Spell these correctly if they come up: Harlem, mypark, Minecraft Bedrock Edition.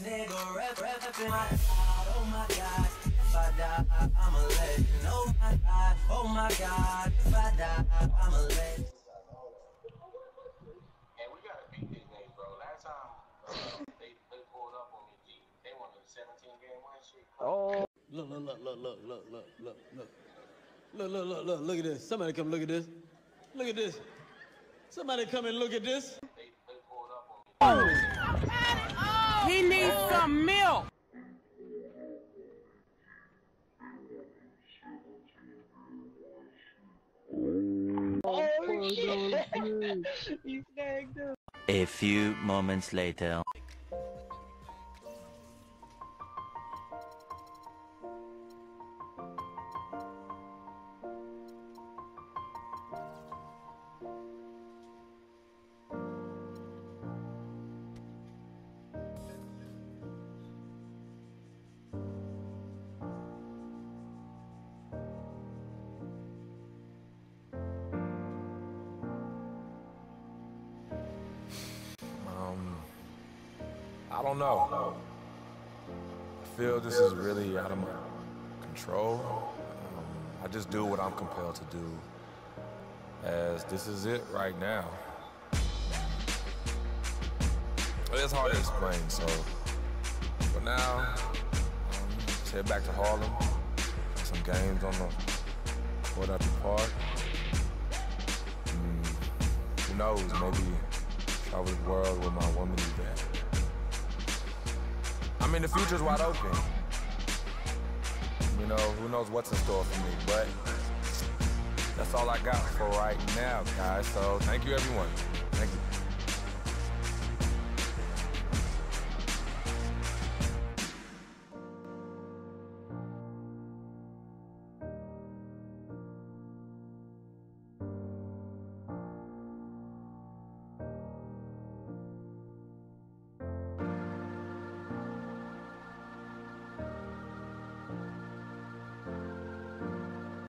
ass nigga reppin' my God, oh my God, if I die, I'm a legend. Oh my God, if I die, I'm a legend. And we gotta beat these niggas, bro. Last time they pulled up on me, they wanted a 17-game win shit. Oh, look at this. Somebody come look at this. Look at this. Somebody come and look at this. Oh. He needs some milk. Oh shit! He's gagged up. A few moments later. I don't know. I feel this is really out of my control. I just do what I'm compelled to do, as this is it right now. It's hard to explain, so for now, just head back to Harlem, play some games on the court at the park. Who knows, maybe travel the world with my woman event. I mean, the future's wide open. You know, who knows what's in store for me, but that's all I got for right now, guys. So thank you, everyone.